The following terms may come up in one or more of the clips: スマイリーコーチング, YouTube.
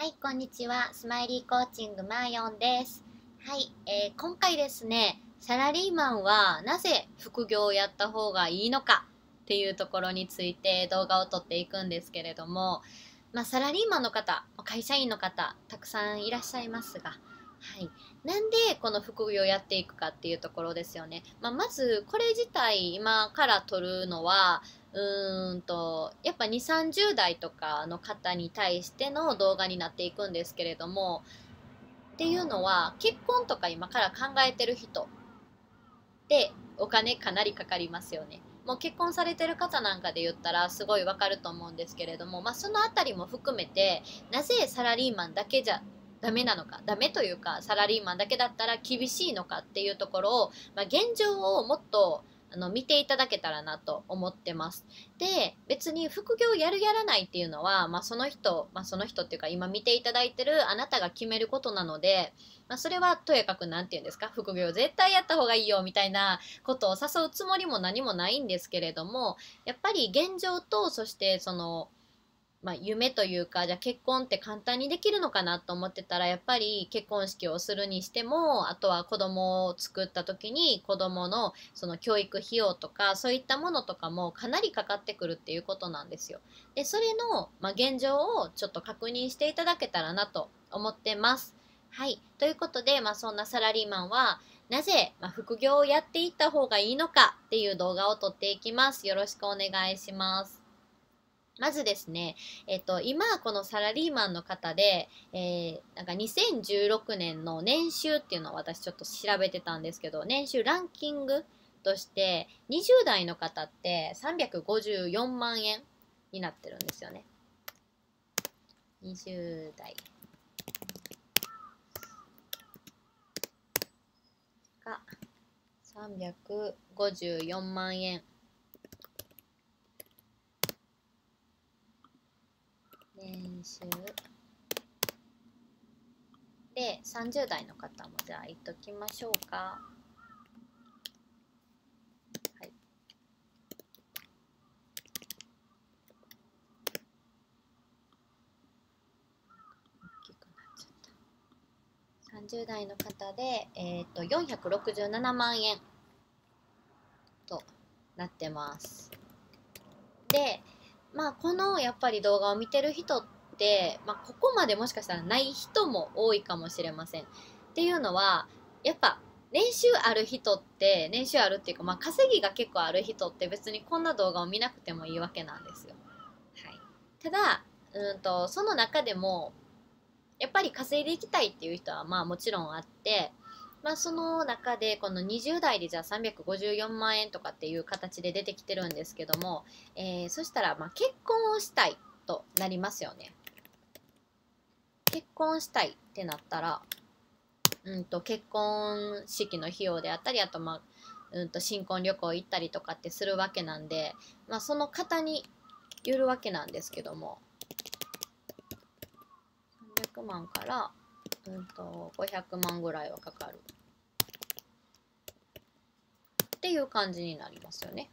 はい、こんにちは。スマイリーコーチングマーヨンです。はい、今回ですね、サラリーマンはなぜ副業をやった方がいいのかっていうところについて動画を撮っていくんですけれども、サラリーマンの方、会社員の方、たくさんいらっしゃいますが、はい、なんでこの副業をやっていくかっていうところですよね。まずこれ自体今から撮るのは、やっぱ20、30代とかの方に対しての動画になっていくんですけれども、っていうのは結婚とか今から考えてる人でお金かなりかかりますよね。もう結婚されてる方なんかで言ったらすごいわかると思うんですけれども、そのあたりも含めてなぜサラリーマンだけじゃダメなのか、ダメというかサラリーマンだけだったら厳しいのかっていうところを、現状をもっと見ていただけたらなと思ってます。で、別に副業やるやらないっていうのは、その人っていうか今見ていただいてるあなたが決めることなので、それはとやかく何て言うんですか、副業絶対やった方がいいよみたいなことを誘うつもりも何もないんですけれども、やっぱり現状と、そしてその夢というか、じゃあ結婚って簡単にできるのかなと思ってたら、やっぱり結婚式をするにしても、あとは子供を作った時に子供のその教育費用とか、そういったものとかもかなりかかってくるっていうことなんですよ。で、それの、現状をちょっと確認していただけたらなと思ってます。はい。ということで、そんなサラリーマンはなぜ副業をやっていった方がいいのかっていう動画を撮っていきます。よろしくお願いします。まずですね、今このサラリーマンの方で、なんか2016年の年収っていうのを私ちょっと調べてたんですけど、年収ランキングとして20代の方って354万円になってるんですよね。20代が354万円。年収で30代の方もじゃあ言っときましょうか。はい。大きくなっちゃった。30代の方で467万円となってます。で。このやっぱり動画を見てる人って、ここまでもしかしたらない人も多いかもしれません。っていうのはやっぱ年収ある人って、年収あるっていうか、稼ぎが結構ある人って別にこんな動画を見なくてもいいわけなんですよ。はい、ただその中でもやっぱり稼いでいきたいっていう人はもちろんあって。その中でこの20代でじゃあ354万円とかっていう形で出てきてるんですけども、そしたら結婚をしたいとなりますよね。結婚したいってなったら、結婚式の費用であったり、あと新婚旅行行ったりとかってするわけなんで、その方によるわけなんですけども、300万から500万ぐらいはかかるっていう感じになりますよね。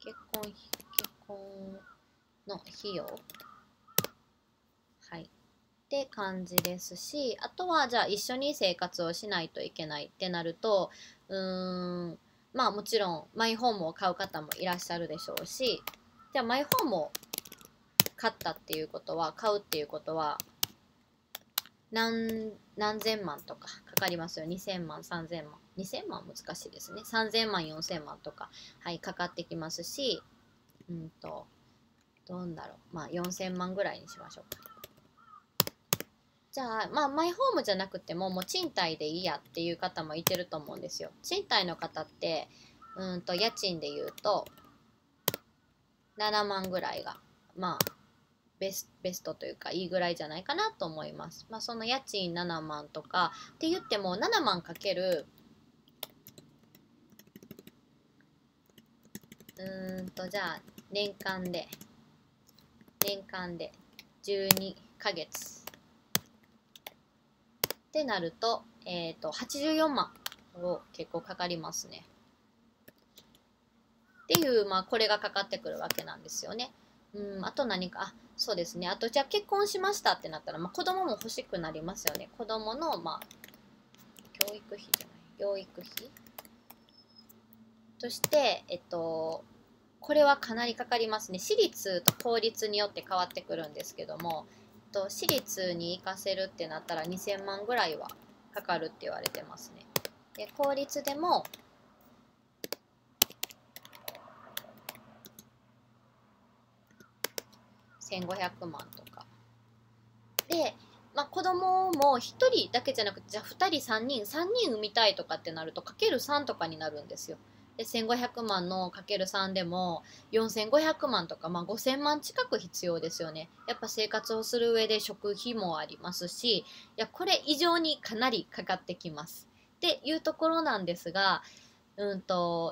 結婚の費用、はい、って感じですし、あとはじゃあ一緒に生活をしないといけないってなると、もちろんマイホームを買う方もいらっしゃるでしょうし、じゃあマイホームを買ったっていうことは、買うっていうことは何千万とかかかりますよ。2000万、3000万。2000万難しいですね。3000万、4000万とか、はい、かかってきますし、どうだろう。4000万ぐらいにしましょうか。じゃあ、マイホームじゃなくても、もう賃貸でいいやっていう方もいてると思うんですよ。賃貸の方って、家賃で言うと、7万ぐらいが、ベストというかいいぐらいじゃないかなと思います。その家賃7万とかって言っても、7万かけるじゃあ年間で12ヶ月ってなると、84万を結構かかりますね。っていう、これがかかってくるわけなんですよね。うん、あと何か、あ、そうですね。あと、じゃあ結婚しましたってなったら、まあ、子供も欲しくなりますよね。子供の、まあ、教育費じゃない、養育費として、これはかなりかかりますね。私立と公立によって変わってくるんですけども、私立に行かせるってなったら2000万ぐらいはかかるって言われてますね。で、公立でも、1500万とかで、まあ、子供も1人だけじゃなくて、じゃあ2人3人産みたいとかってなると ×3 とかになるんですよ。で1500万の ×3 でも4500万とか、まあ、5000万近く必要ですよね。やっぱ生活をする上で食費もありますし、いやこれ以上にかなりかかってきますっていうところなんですが、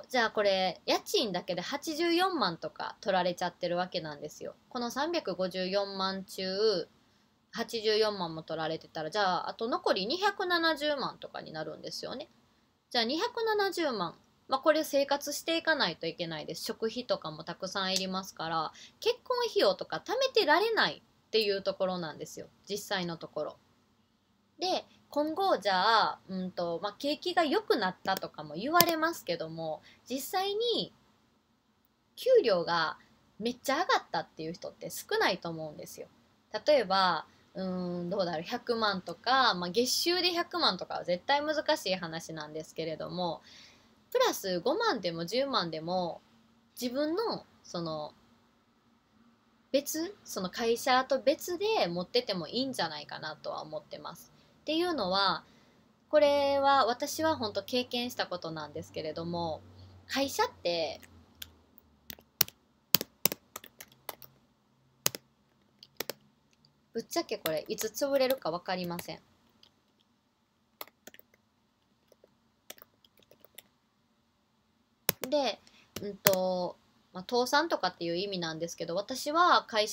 じゃあこれ家賃だけで84万とか取られちゃってるわけなんですよ。この354万中84万も取られてたら、じゃああと残り270万とかになるんですよね。じゃあ270万、まあ、これ生活していかないといけないです。食費とかもたくさんいりますから、結婚費用とか貯めてられないっていうところなんですよ、実際のところ。で今後じゃあ、まあ、景気が良くなったとかも言われますけども、実際に給料がめっちゃ上がったっていう人って少ないと思うんですよ。例えばどうだろう、100万とか、まあ、月収で100万とかは絶対難しい話なんですけれども、プラス5万でも10万でも自分のその会社と別で持っててもいいんじゃないかなとは思ってます。っていうのは、これは私は本当経験したことなんですけれども、会社ってぶっちゃけこれいつ潰れるか分かりません。で、まあ、倒産とかっていう意味なんですけど、私は正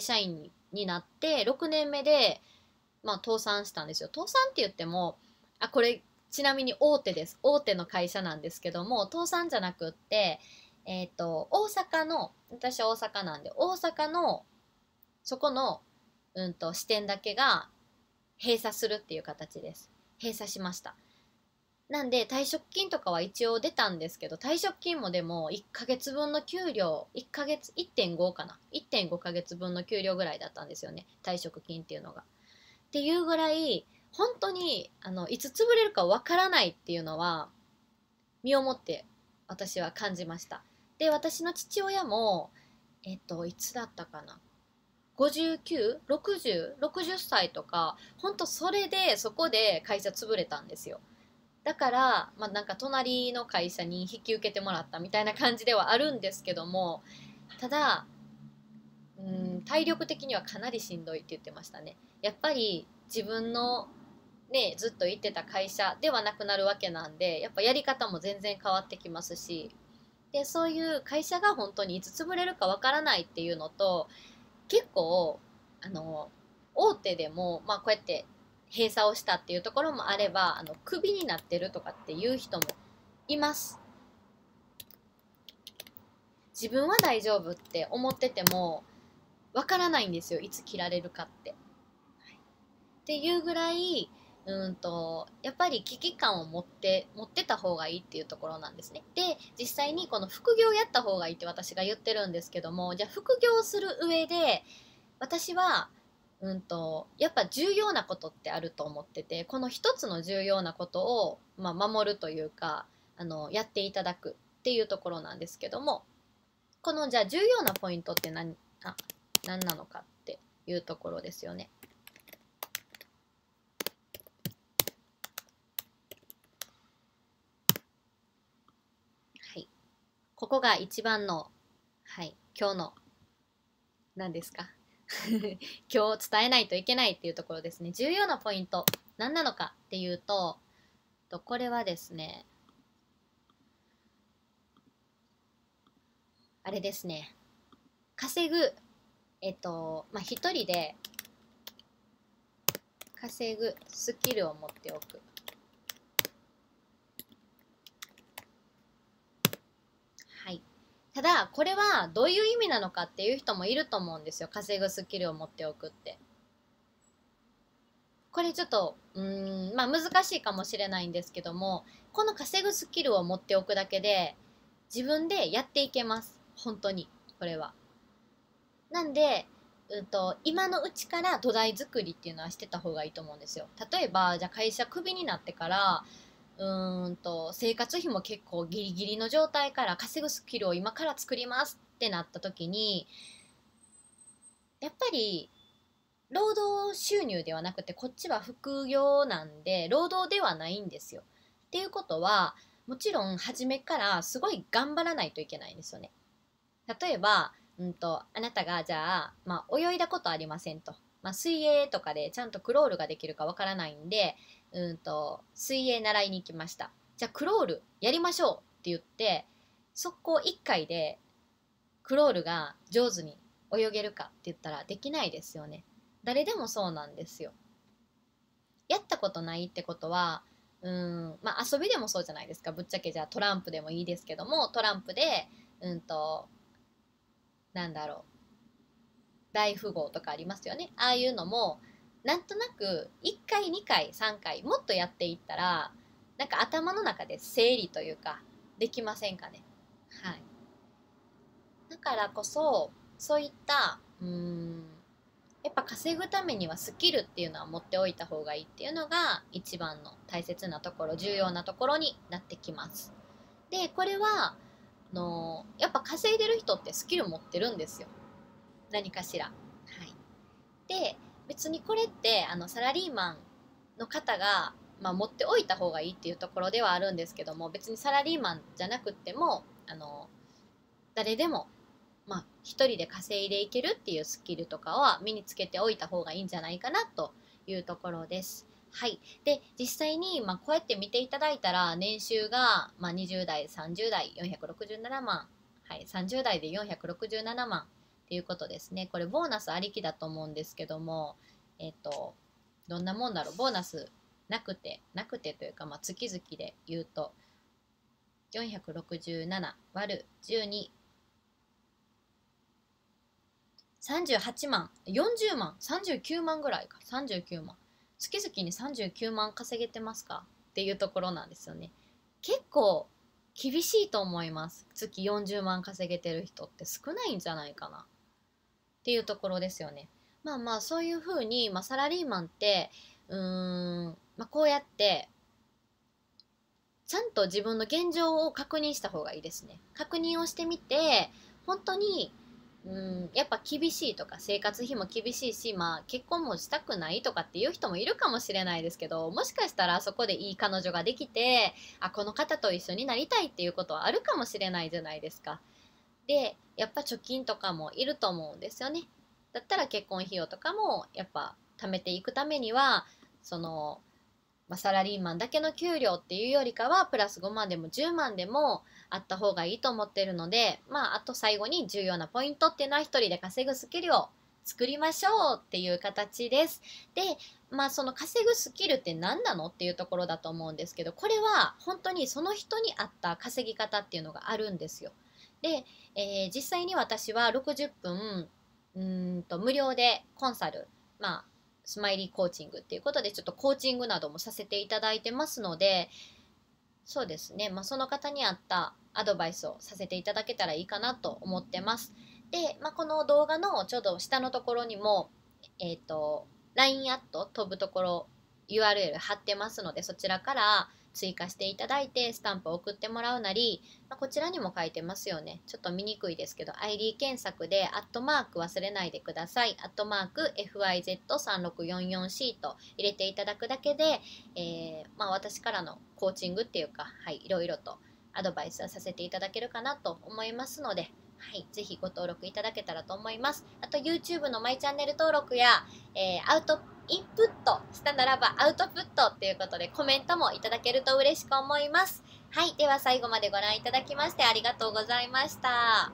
社員になって6年目でまあ、倒産したんですよ。倒産って言っても、あ、これちなみに大手です。大手の会社なんですけども、倒産じゃなくって、大阪の、私は大阪なんで、大阪のそこの、支店だけが閉鎖するっていう形です。閉鎖しました。なんで退職金とかは一応出たんですけど、退職金もでも1ヶ月分の給料、1ヶ月 1.5 かな、1.5 ヶ月分の給料ぐらいだったんですよね、退職金っていうのが。っていうぐらい本当にいつ潰れるかわからないっていうのは身をもって私は感じました。で私の父親もいつだったかな、5960歳とか、本当それでそこで会社潰れたんですよ。だから、まあ、なんか隣の会社に引き受けてもらったみたいな感じではあるんですけども、ただ体力的にはかなりしんどいって言ってましたね。やっぱり自分のねずっと行ってた会社ではなくなるわけなんで、やっぱやり方も全然変わってきますし、でそういう会社が本当にいつ潰れるかわからないっていうのと、結構大手でも、まあ、こうやって閉鎖をしたっていうところもあれば、クビになってるとかっていう人もいます。自分は大丈夫って思っててもわからないんですよ、いつ切られるかって。っていうぐらい、やっぱり危機感を持ってた方がいいっていうところなんですね。で実際にこの副業やった方がいいって私が言ってるんですけども、じゃあ副業する上で私は、やっぱ重要なことってあると思ってて、この一つの重要なことを、まあ、守るというかやっていただくっていうところなんですけども、このじゃあ重要なポイントって何なのかっていうところですよね。はい、ここが一番の、はい、今日の何ですか今日伝えないといけないっていうところですね。重要なポイント何なのかっていうと、これはですね、あれですね、稼ぐ、まあ、一人で稼ぐスキルを持っておく。はい。ただこれはどういう意味なのかっていう人もいると思うんですよ。稼ぐスキルを持っておくって、これちょっとまあ難しいかもしれないんですけども、この稼ぐスキルを持っておくだけで自分でやっていけます。本当にこれはなんで今のうちから土台作りっていうのはしてた方がいいと思うんですよ。例えばじゃあ会社クビになってから生活費も結構ギリギリの状態から稼ぐスキルを今から作りますってなった時に、やっぱり労働収入ではなくてこっちは副業なんで労働ではないんですよ。っていうことはもちろん初めからすごい頑張らないといけないんですよね。例えばあなたがじゃあ、まあ、泳いだことありませんと、まあ、水泳とかでちゃんとクロールができるかわからないんで水泳習いに行きました。じゃあクロールやりましょうって言って速攻1回でクロールが上手に泳げるかって言ったらできないですよね。誰でもそうなんですよ。やったことないってことはまあ遊びでもそうじゃないですか。ぶっちゃけじゃあトランプでもいいですけども、トランプでなんだろう大富豪とかありますよね。ああいうのもなんとなく1回2回3回もっとやっていったらなんか頭の中で整理というかできませんかね。はい、だからこそそういったやっぱ稼ぐためにはスキルっていうのは持っておいた方がいいっていうのが一番の大切なところ、重要なところになってきます。でこれはやっぱ稼いでる人ってスキル持ってるんですよ。何かしら。はい、で別にこれってサラリーマンの方が、まあ、持っておいた方がいいっていうところではあるんですけども、別にサラリーマンじゃなくても誰でも、まあ、一人で稼いでいけるっていうスキルとかは身につけておいた方がいいんじゃないかなというところです。はい、で実際に、まあ、こうやって見ていただいたら年収が、まあ、20代30代467万、はい、30代で467万。いうことですね。これボーナスありきだと思うんですけども、どんなもんだろう。ボーナスなくてというか、まあ、月々で言うと467÷12 38万40万39万ぐらいか。39万月々に39万稼げてますかっていうところなんですよね。結構厳しいと思います。月40万稼げてる人って少ないんじゃないかなっていうところですよね。まあまあそういうふうに、まあ、サラリーマンってまあ、こうやってちゃんと自分の現状を確認した方がいいですね。確認をしてみて本当にやっぱ厳しいとか生活費も厳しいし、まあ、結婚もしたくないとかっていう人もいるかもしれないですけど、もしかしたらそこでいい彼女ができてこの方と一緒になりたいっていうことはあるかもしれないじゃないですか。でやっぱ貯金とかもいると思うんですよね。だったら結婚費用とかもやっぱ貯めていくためにはまあ、サラリーマンだけの給料っていうよりかはプラス5万でも10万でもあった方がいいと思ってるので、まあ、あと最後に重要なポイントっていうのは一人で稼ぐスキルを作りましょうっていう形です。で、まあ、その稼ぐスキルって何なのっていうところだと思うんですけど、これは本当にその人に合った稼ぎ方っていうのがあるんですよ。で、実際に私は60分無料でコンサル、まあスマイリーコーチングっていうことでちょっとコーチングなどもさせていただいてますので、そうですね、まあ、その方に合ったアドバイスをさせていただけたらいいかなと思ってます。で、まあ、この動画のちょうど下のところにも、LINE アット飛ぶところ URL 貼ってますので、そちらから追加していただいてスタンプを送ってもらうなり、まあ、こちらにも書いてますよね。ちょっと見にくいですけど ID 検索でアットマーク忘れないでください。アットマーク FIZ3644C と入れていただくだけで、まあ、私からのコーチングっていうか、はい、いろいろとアドバイスはさせていただけるかなと思いますので、はい、ぜひご登録いただけたらと思います。あと YouTube のマイチャンネル登録や、インプットしたならばアウトプットということでコメントもいただけると嬉しく思います。はい、では最後までご覧いただきましてありがとうございました。